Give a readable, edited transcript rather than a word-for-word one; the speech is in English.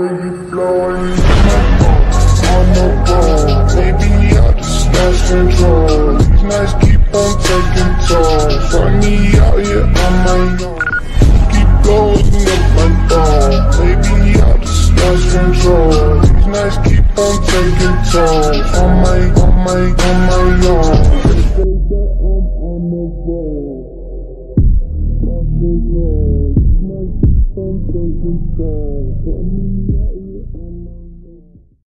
baby flowing. I'm a ball, baby, I just lost control.